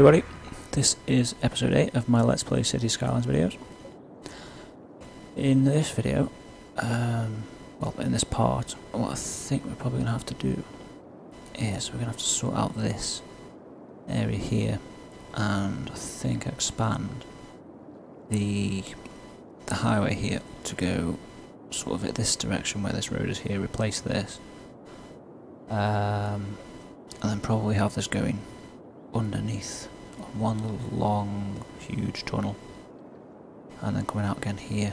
everybody, this is episode 8 of my Let's Play Cities Skylines videos. In this video, in this part, what I think we're probably going to have to do is we're going to have to sort out this area here and I think expand the highway here to go sort of at this direction where this road is here, replace this, and then probably have this going underneath one long huge tunnel and then coming out again here,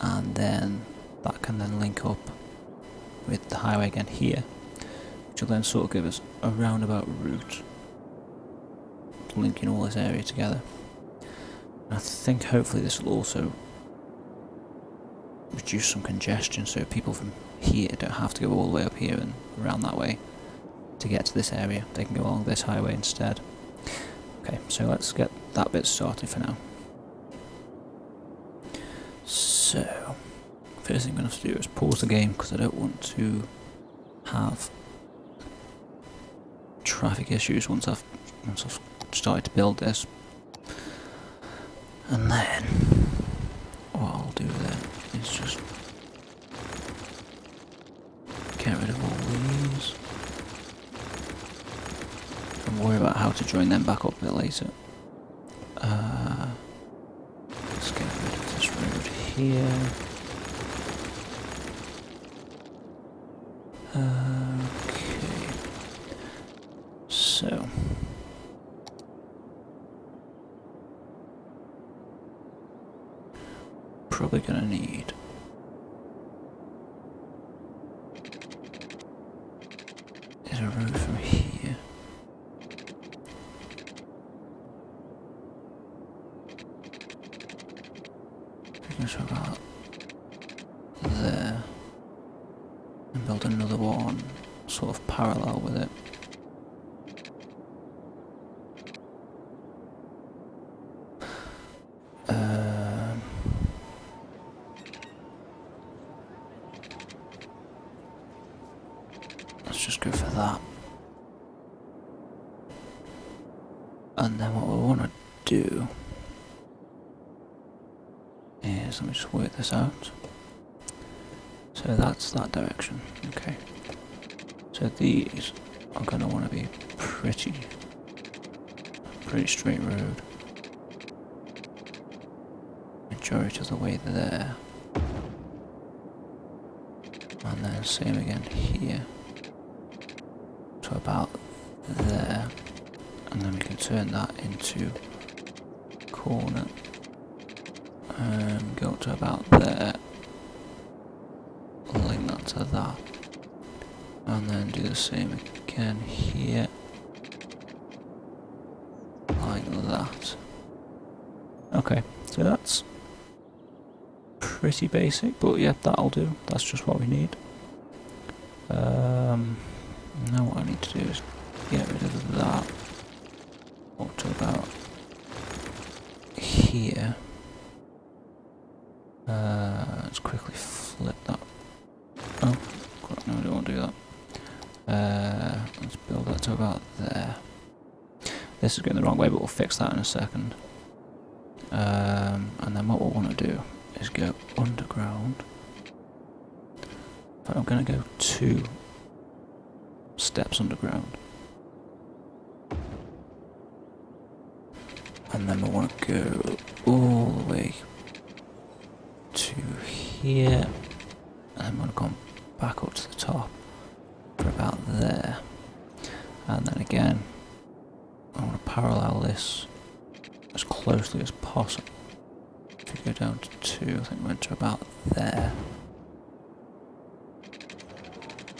and then that can then link up with the highway again here, which will then sort of give us a roundabout route linking all this area together. And I think hopefully this will also reduce some congestion so people from here don't have to go all the way up here and around that way to get to this area. They can go along this highway instead. Okay, so let's get that bit started for now. So, first thing I'm going to have to do is pause the game because I don't want to have traffic issues once I've started to build this. And then, what I'll do then is just get rid of all these. Worry about how to join them back up a bit later. Let's get rid of this road here. Okay. So. Probably gonna need a road from here. About there and build another one sort of parallel with it. Let's just go for that, and then what we want to do, let me just work this out. So that's that direction. Okay. So these are going to want to be pretty straight road. Majority of the way there. And then same again here. So about there. And then we can turn that into corner. Go to about there, link that to that, and then do the same again here, like that. Okay, so that's pretty basic, but yeah, that'll do. That's just what we need. Now what I need to do is get rid of that up to about here. Let's quickly flip that. Oh, crap, no, I don't want to do that. Let's build that to about there. This is going the wrong way, but we'll fix that in a second. And then what we'll want to do is go underground. But I'm going to go 2 steps underground. And then we'll want to go all the way to here, and I'm going to come back up to the top for about there, and then again I want to parallel this as closely as possible. If we go down to 2, I think we went to about there,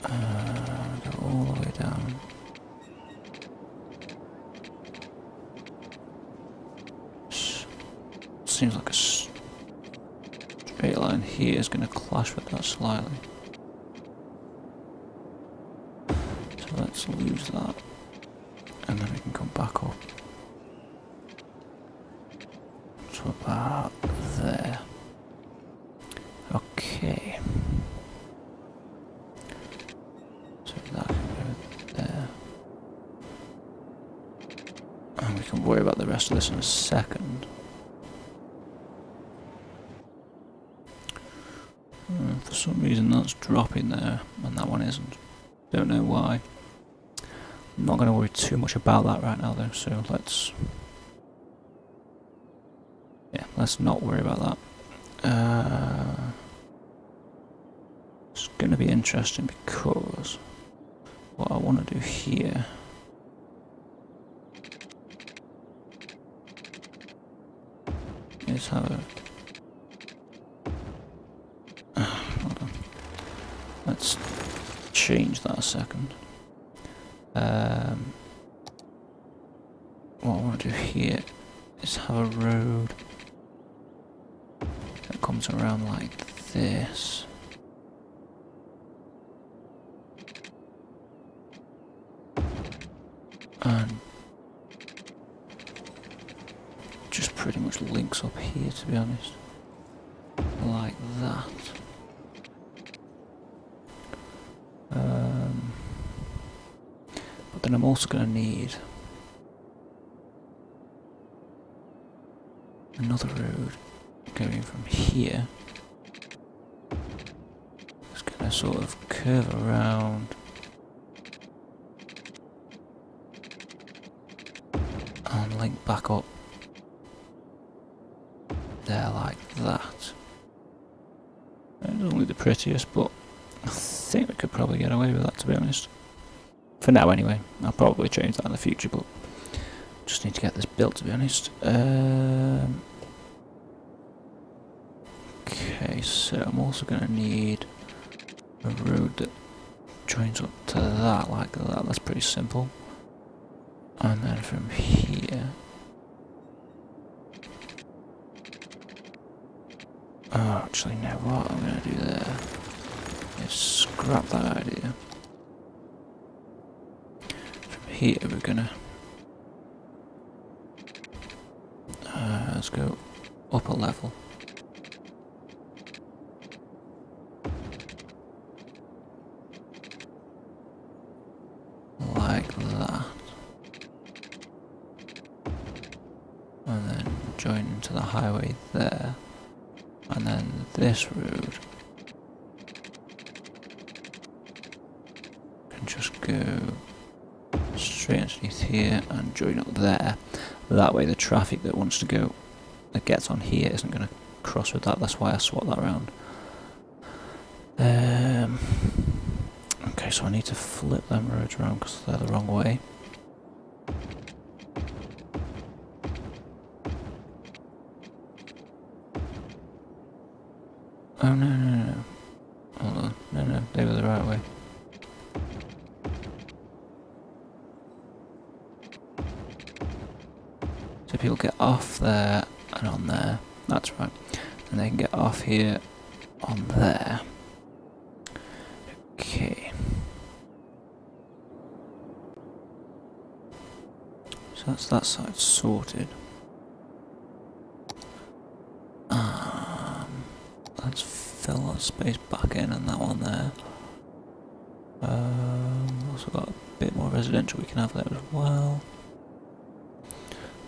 go all the way down, seems like a straight line here is going to clash with that slightly. So let's lose that, and then we can come back up to about there. Okay. So that can go there. We can worry about the rest of this in a second. For some reason that's dropping there, and that one isn't. Don't know why. I'm not going to worry too much about that right now though, so let's... yeah, let's not worry about that. It's going to be interesting because what I want to do here... is have a... hold on. Let's change that a second. What I want to do here is have a road that comes around like this. And just pretty much links up here, to be honest. Like that. But then I'm also going to need another road going from here. It's going to sort of curve around. And link back up there like that. It's only the prettiest, but I think we could probably get away with that, to be honest. For now anyway. I'll probably change that in the future, but just need to get this built, to be honest. Okay, so I'm also going to need a road that joins up to that like that. That's pretty simple. And then from here... oh, actually, no, what I'm going to do there is scrap that idea. From here, we're going to... let's go up a level. This road can just go straight underneath here and join up there. That way the traffic that wants to go, that gets on here, isn't going to cross with that. That's why I swapped that around. Okay, so I need to flip them roads around because they're the wrong way. Oh, no, no, no. Hold on. No, no, they were the right way. So people get off there and on there. That's right. And they can get off here on there. Okay. So that's that side sorted. Let's fill that space back in and that one there. Also got a bit more residential we can have there as well.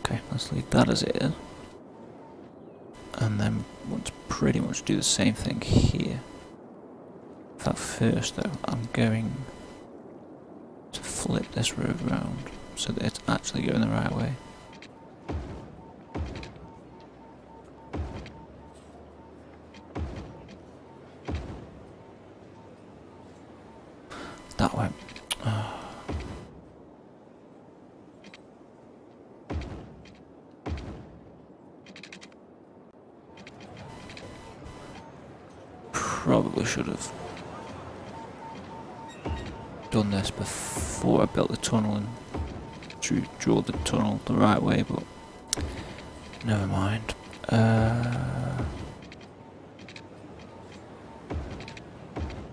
Okay, let's leave that as it is. And then we want to pretty much do the same thing here. In fact, first though, I'm going to flip this road round so that it's actually going the right way. That way. Probably should have done this before I built the tunnel and drew the tunnel the right way, but never mind.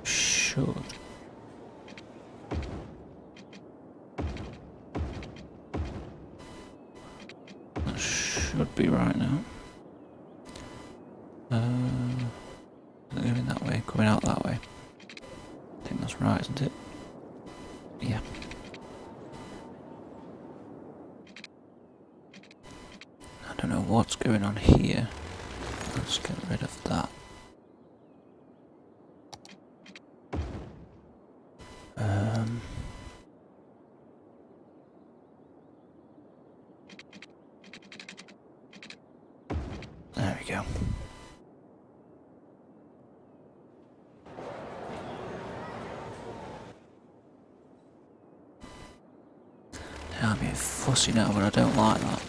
Should. Should be right now. Going that way, coming out that way. I think that's right, isn't it? Yeah. what's going on here. Let's get rid of that. There we go. Now I'm being fussy now, but I don't like that.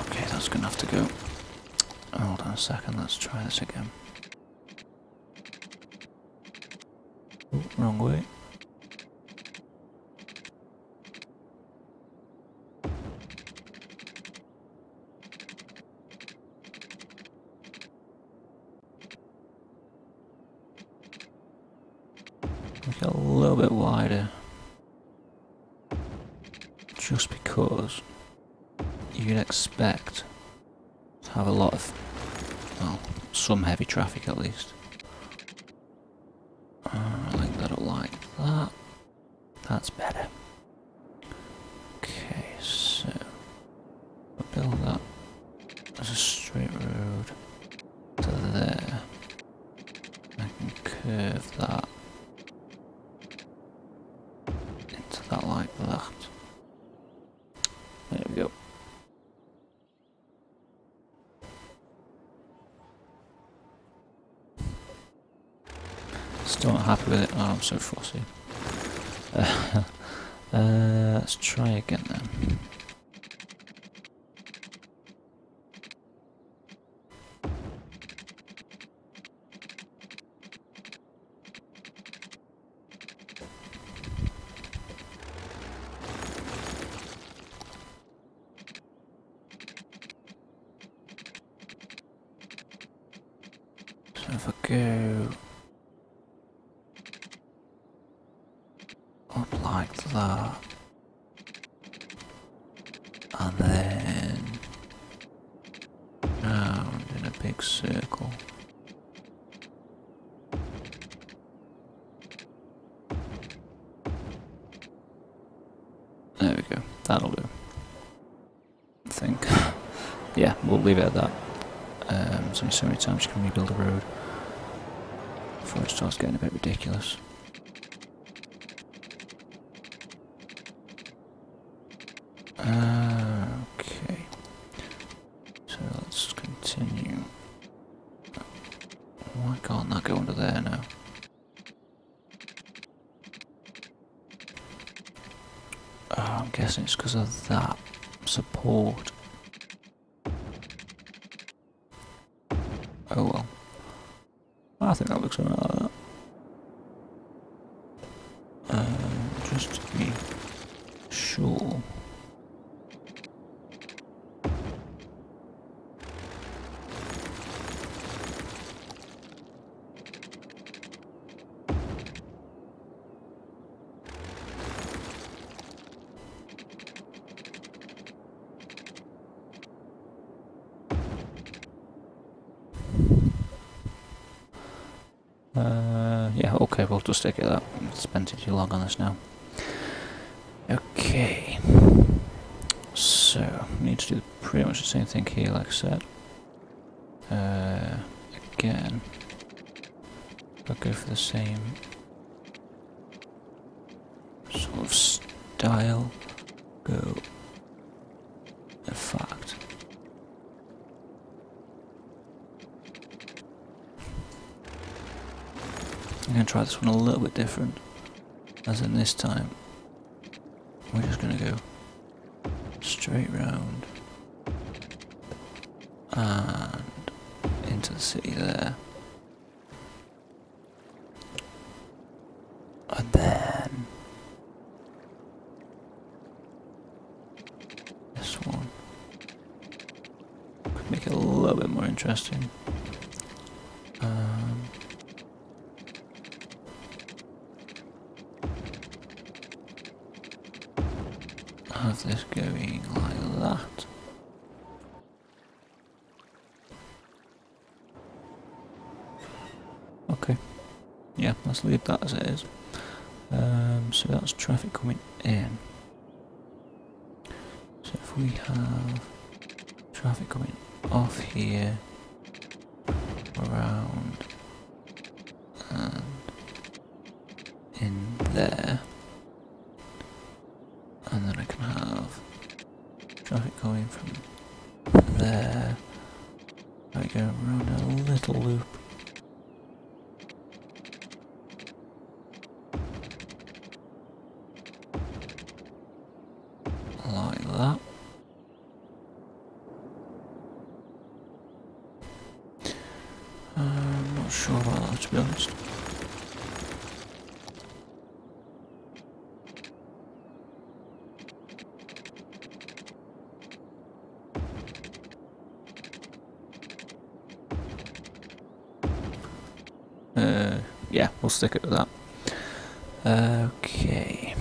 Okay, that's gonna have to go. Hold on a second, let's try this again. Wrong way. Make it a little bit wider, just because you'd expect to have a lot of, well, some heavy traffic at least. That's better. Okay, so I'll build that as a straight road to there. I can curve that into that like that. There we go. Still not happy with it. Oh, I'm so fussy. Let's try again then. So if I go like that, and then round in a big circle. There we go, that'll do, I think. Yeah, we'll leave it at that. There's only so many times you can rebuild a road before it starts getting a bit ridiculous. Okay, so let's continue. Why can't that go under there now? Oh, I'm guessing it's because of that support. Oh well. I think that looks something like that. Just to be sure. Yeah, okay, we'll just stick it at that. I've spent too long on this now. Okay. So, we need to do pretty much the same thing here, like I said. Again, I'll go for the same sort of style. Go. In fact. I'm going to try this one a little bit different, as in this time we're just going to go straight round and into the city there, and then this one could make it a little bit more interesting. Have this going like that. yeah, let's leave that as it is. So that's traffic coming in. So if we have traffic coming off here, around and in there, and then I can have traffic going from there. I go around a little loop. Yeah, we'll stick it with that. Okay.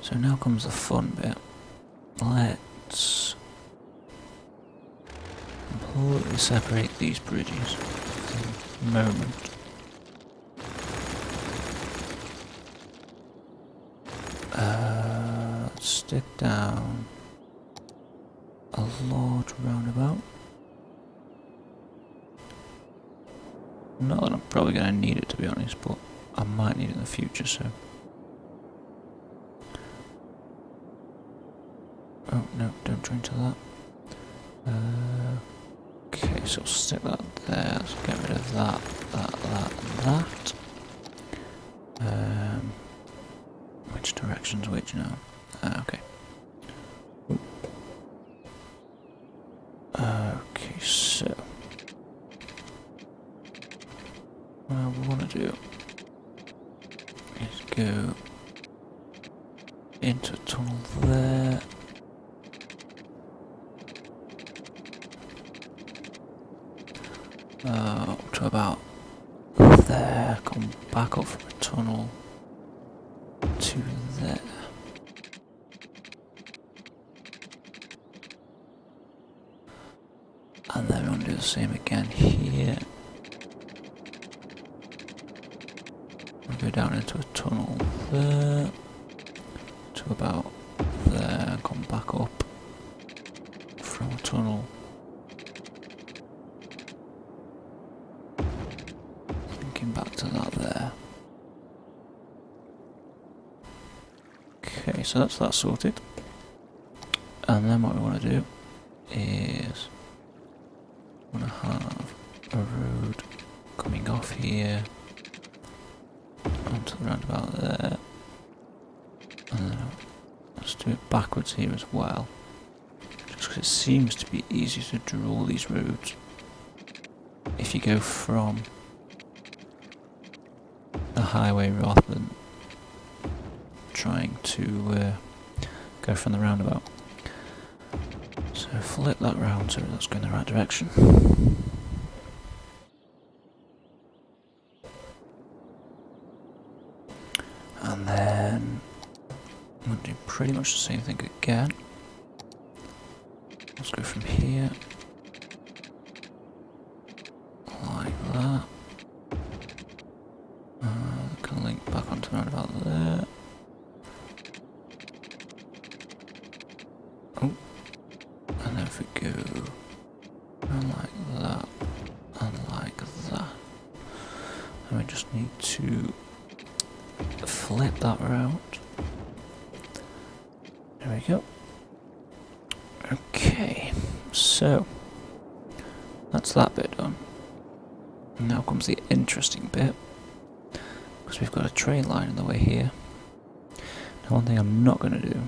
So now comes the fun bit. Let's completely separate these bridges for the moment. Let's stick down a large roundabout. Not that I'm probably going to need it, to be honest, but I might need it in the future, so... Oh, no, don't drain to that. Okay, so I'll stick that there. Let's get rid of that, that, and that. Which direction's which now? Okay. Okay, so... What we want to do is go into a tunnel there, up to about there, come back up from a tunnel to there. And then we want to do the same again here. Go down into a tunnel there, to about there, come back up from a tunnel, thinking back to that there. Okay, so that's that sorted. And then what we want to do is, we want to have a road coming off here, onto the roundabout there, and then let's do it backwards here as well, just because it seems to be easier to draw these roads if you go from the highway rather than trying to go from the roundabout. So flip that round so that's going the right direction. Pretty much the same thing again. Let's go from here, like that. Can link back onto around about there. Oh, and then if we go around like that and like that, and we just need to flip that route. There we go. Okay, so that's that bit done. Now comes the interesting bit, because we've got a train line in the way here. Now, one thing I'm not going to do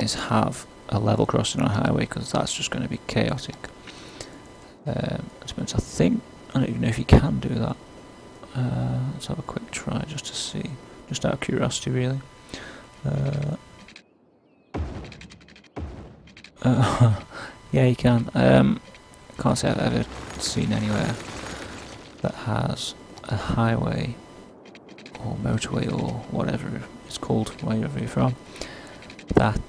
is have a level crossing on a highway, because that's just going to be chaotic. I think, I don't even know if you can do that. Let's have a quick try just to see, just out of curiosity, really. Yeah, you can. Can't say I've ever seen anywhere that has a highway or motorway or whatever it's called, wherever you're from, that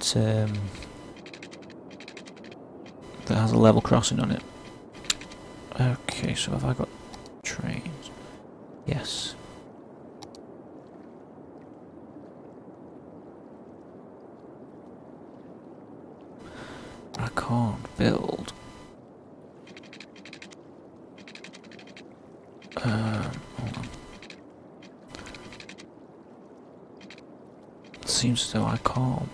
that has a level crossing on it. Okay, so have I got trains? Yes. I can't build. Hold on. It seems as though I can't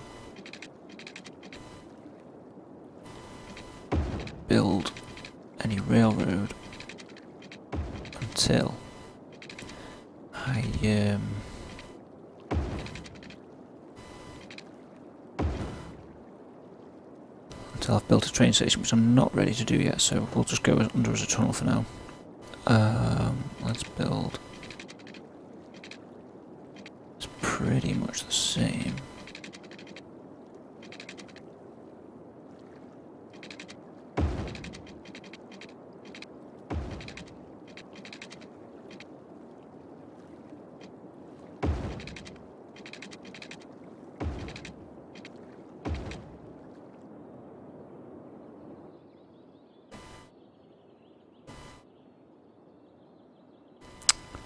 build any railroad until I I've built a train station, which I'm not ready to do yet, so we'll just go under as a tunnel for now. Let's build. It's pretty much the same.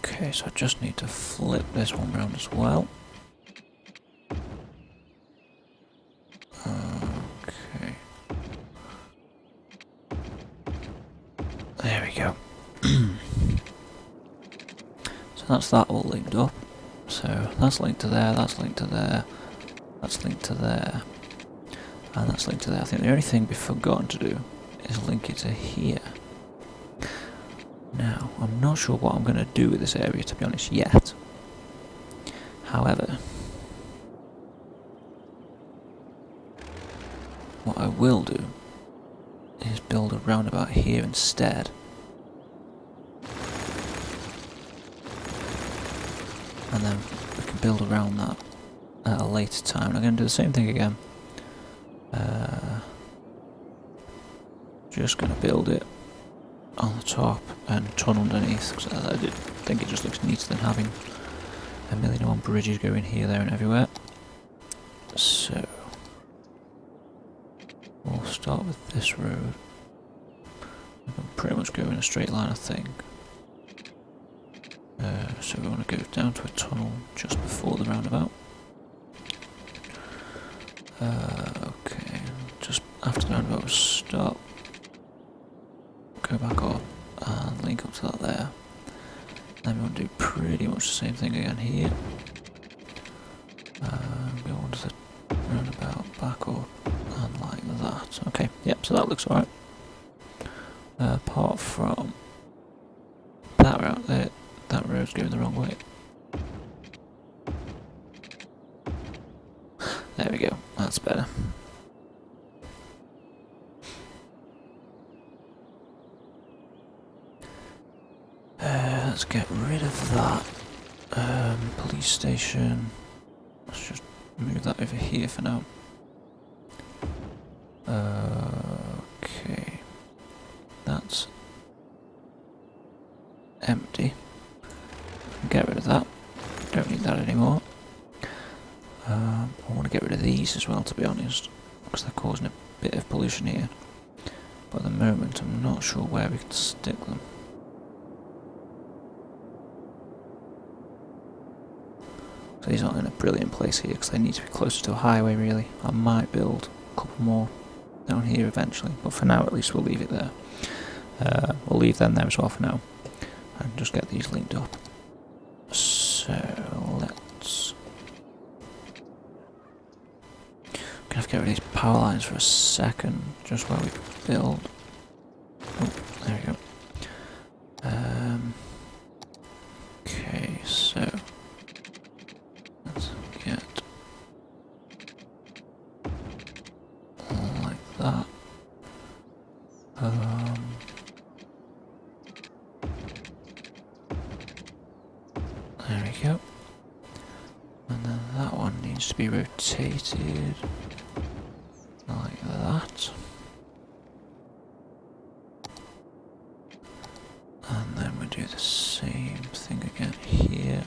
Okay, so I just need to flip this one round as well. Okay. There we go. So that's that all linked up. So that's linked to there, that's linked to there, that's linked to there, and that's linked to there. I think the only thing we've forgotten to do is link it to here. Now, I'm not sure what I'm going to do with this area, to be honest, yet. However, what I will do is build a roundabout here instead. And then we can build around that at a later time. And I'm going to do the same thing again. Just going to build it on the top and ton underneath, because I think it just looks neater than having a million and one bridges going here, there and everywhere. So we'll start with this road. I can pretty much go in a straight line, I think. So we want to go down to a tunnel just before the roundabout. Okay, just after the roundabout we'll stop. Go back up and link up to that there. Then we want to do pretty much the same thing again here. Go on to the roundabout, back up, and like that. Okay, yep, so that looks alright. Apart from that route there, that road's going the wrong way. There we go, that's better. Let's get rid of that police station. Let's just move that over here for now. Okay, that's empty. Get rid of that. Don't need that anymore. I want to get rid of these as well, to be honest, because they're causing a bit of pollution here. But at the moment, I'm not sure where we can stick them. So these aren't in a brilliant place here, because they need to be closer to a highway, really. I might build a couple more down here eventually, but for now at least we'll leave it there. We'll leave them there as well for now, and just get these linked up. So let's... I'm going to have to get rid of these power lines for a second, just while we build. Oh, there we go. Okay, so... There we go. And then that one needs to be rotated like that. And then we do the same thing again here.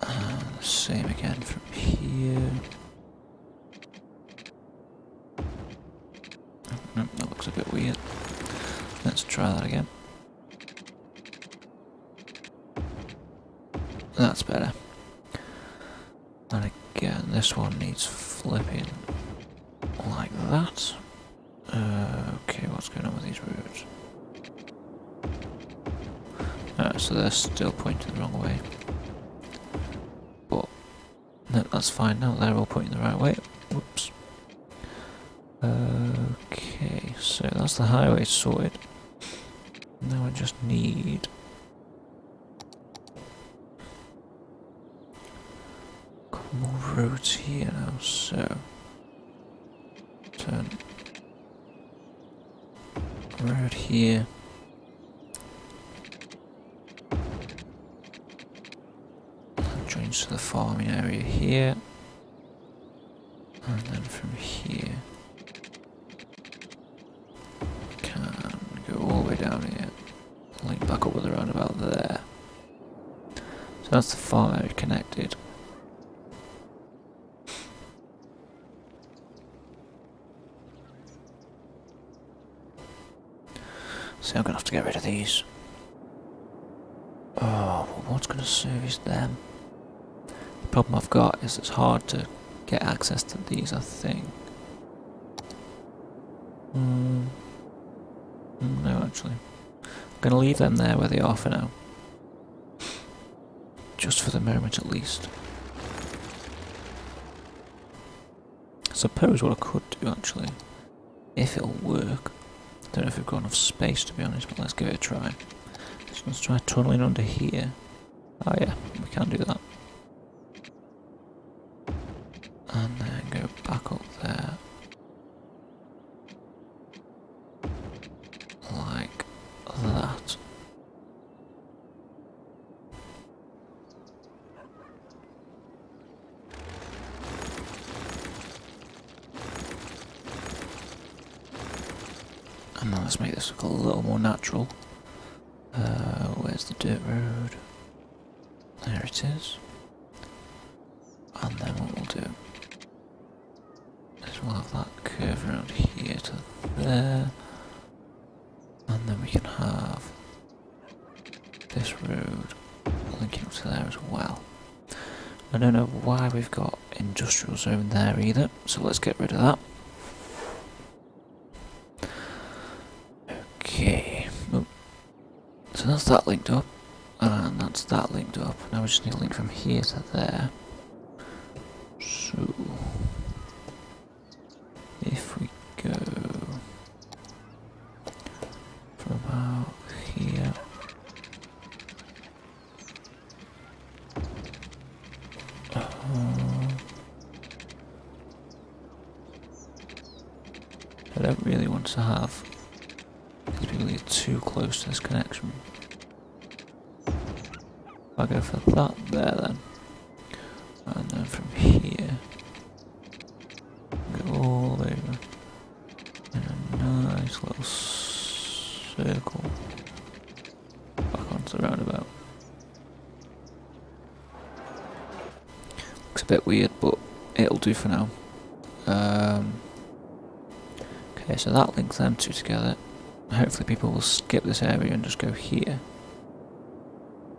And same again from here. Oh, no, that looks a bit weird. Let's try that again. That's better. And again, this one needs flipping like that. Okay, what's going on with these routes? So they're still pointing the wrong way. But no, that's fine now, they're all pointing the right way. Whoops. Okay, so that's the highway sorted. Now I just need a couple more roads here now, so turn road here. To the farming area here, and then from here can go all the way down here, link back up with the roundabout there. So that's the farm area connected. So I'm gonna have to get rid of these. Oh, well, what's gonna service them? The problem I've got is it's hard to get access to these, I think. No, actually. I'm going to leave them there where they are for now. Just for the moment, at least. I suppose what I could do, actually, if it'll work. I don't know if we've got enough space, to be honest, but let's give it a try. Just let's try tunnelling under here. Oh yeah, we can do that. And then go back up there, like that. And now let's make this look a little more natural. Where's the dirt road? There it is. And then what we'll do, we'll have that curve around here to there, and then we can have this road linking up to there as well. I don't know why we've got industrial zone there either, so let's get rid of that. Okay, so that's that linked up, and that's that linked up. Now we just need a link from here to there. So if we go from out here, I don't really want to have these people get too close to this connection. I'll go for that there then, and then from here. Little circle back onto the roundabout. Looks a bit weird, but it'll do for now. Okay, so that links them two together. Hopefully people will skip this area and just go here.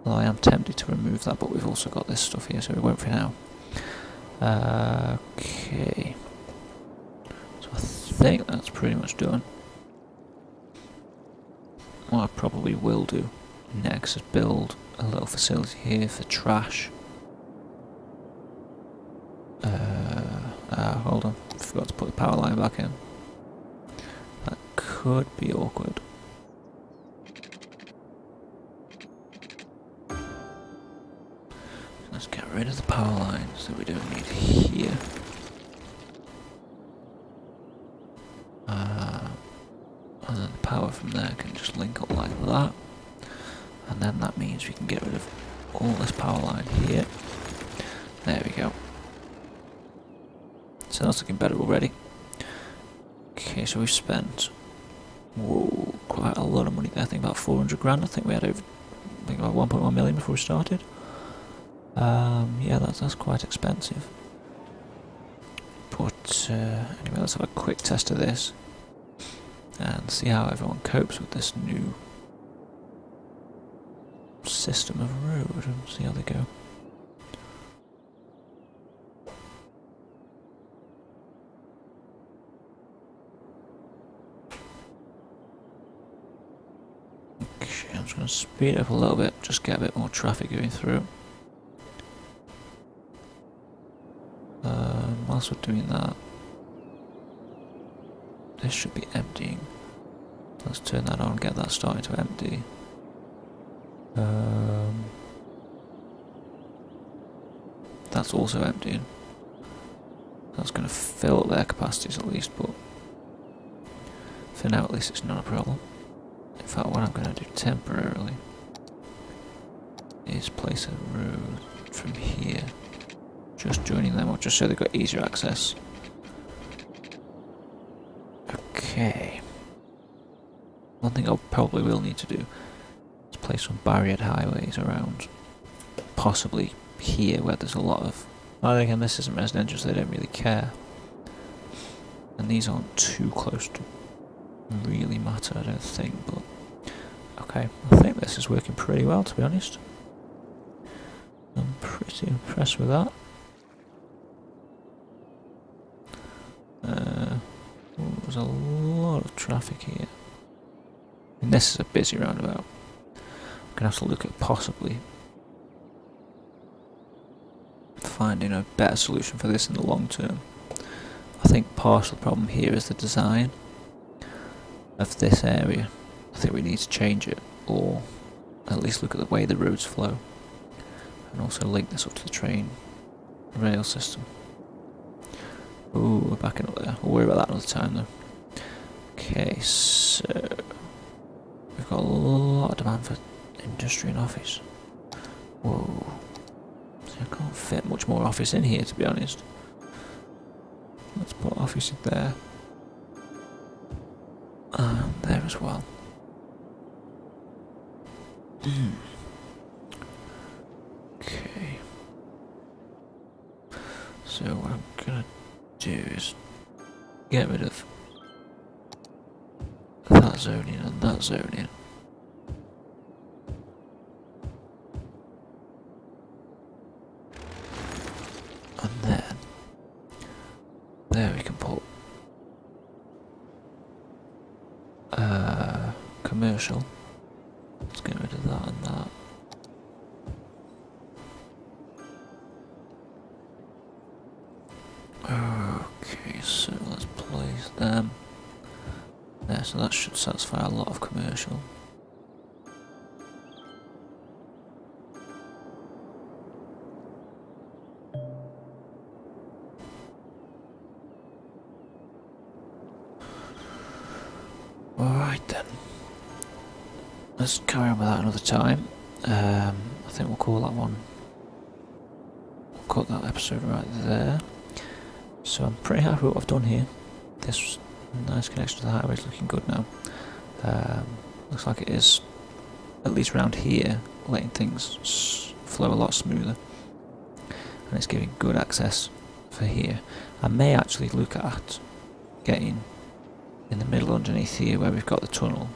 Well, I am tempted to remove that, but we've also got this stuff here, so we won't for now. Okay, so I think that's pretty much done. What I probably will do next is build a little facility here for trash. Hold on, forgot to put the power line back in. That could be awkward. Let's get rid of the power lines that we don't need here. And then the power from there can just link up like that, and then that means we can get rid of all this power line here. There we go. So that's looking better already. Okay, so we've spent quite a lot of money there. I think about 400 grand. I think we had over about 1.1 million before we started. Yeah, that's quite expensive. But anyway, let's have a quick test of this and see how everyone copes with this new system of road and see how they go. Okay, I'm just going to speed up a little bit, just get a bit more traffic going through. Whilst we're doing that, this should be emptying. Let's turn that on, get that starting to empty. That's also emptying. That's going to fill up their capacities at least, but for now at least it's not a problem. In fact, what I'm going to do temporarily is place a road from here, just joining them up, just so they've got easier access. Okay. One thing I probably will need to do is place some barriered highways around, possibly here where there's a lot of... Oh, again, this isn't residential, so they don't really care. And these aren't too close to really matter, I don't think, but... Okay, I think this is working pretty well, to be honest. I'm pretty impressed with that. There's a lot of traffic here. And this is a busy roundabout. I'm gonna have to look at possibly finding a better solution for this in the long term. I think part of the problem here is the design of this area. I think we need to change it, or at least look at the way the roads flow, and also link this up to the train rail system. Ooh, we're backing up there. We'll worry about that another time though. Okay, so we've got a lot of demand for industry and office. Whoa. See, I can't fit much more office in here, to be honest. Let's put office in there. And there as well. Okay. So what I'm gonna do is get rid of that zoning and that zoning. And then there we can put commercial. Let's get rid of that and that. Yeah, so that should satisfy a lot of commercial. Alright then. Let's carry on with that another time. I think we'll call that one. We'll cut that episode right there. So I'm pretty happy with what I've done here. This nice connection to the highway is looking good now. Looks like it is, at least around here, letting things flow a lot smoother, and it's giving good access for here. I may actually look at getting in the middle underneath here where we've got the tunnel,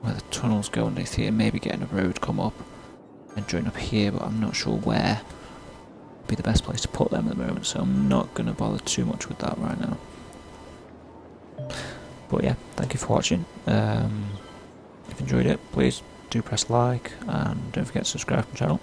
where the tunnels go underneath here, maybe getting a road come up and join up here, but I'm not sure where be the best place to put them at the moment, so I'm not going to bother too much with that right now. But yeah, thank you for watching. If you enjoyed it, please do press like and don't forget to subscribe to the channel.